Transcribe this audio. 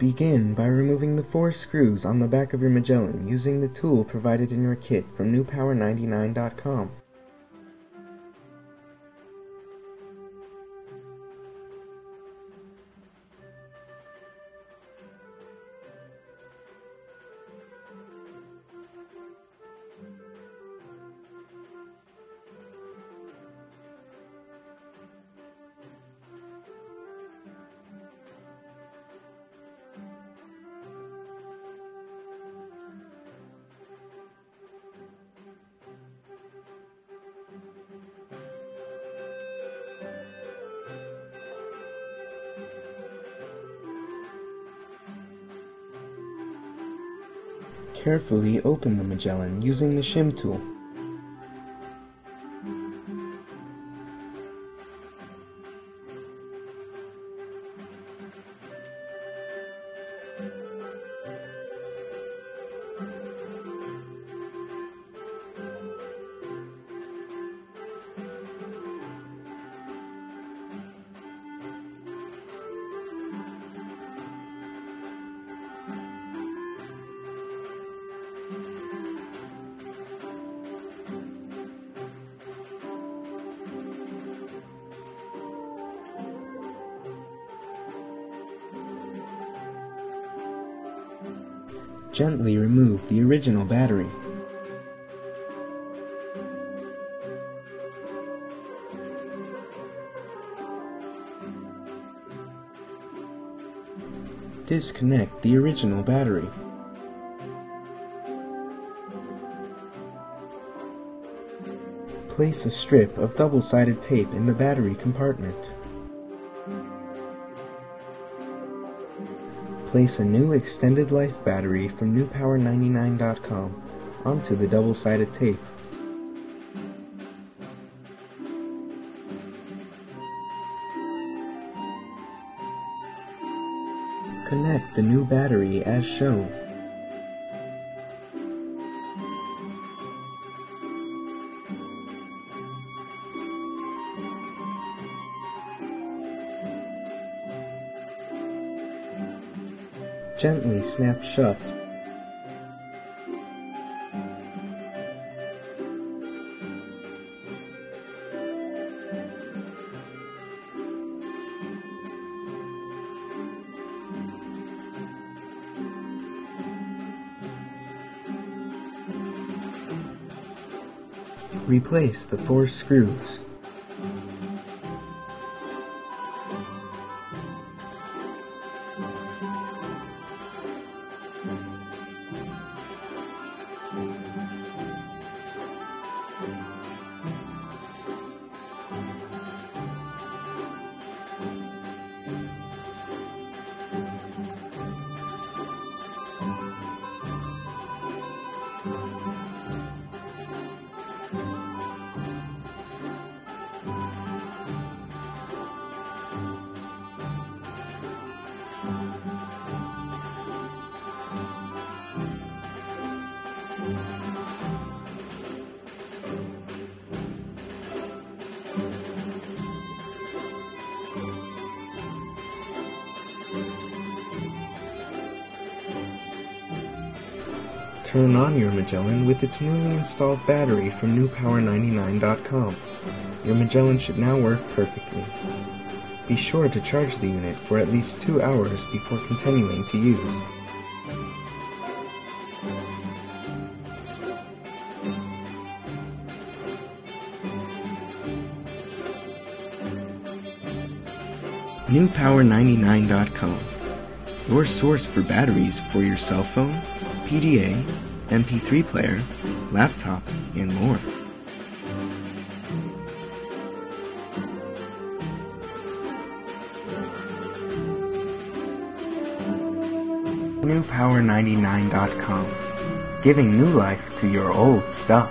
Begin by removing the 4 screws on the back of your Magellan using the tool provided in your kit from NewPower99.com. Carefully open the Magellan using the shim tool. Gently remove the original battery. Disconnect the original battery. Place a strip of double-sided tape in the battery compartment. Place a new extended life battery from NewPower99.com onto the double-sided tape. Connect the new battery as shown. Gently snap shut. Replace the 4 screws. Turn on your Magellan with its newly installed battery from NewPower99.com. Your Magellan should now work perfectly. Be sure to charge the unit for at least 2 hours before continuing to use. NewPower99.com, your source for batteries for your cell phone, PDA, MP3 player, laptop, and more. NewPower99.com, giving new life to your old stuff.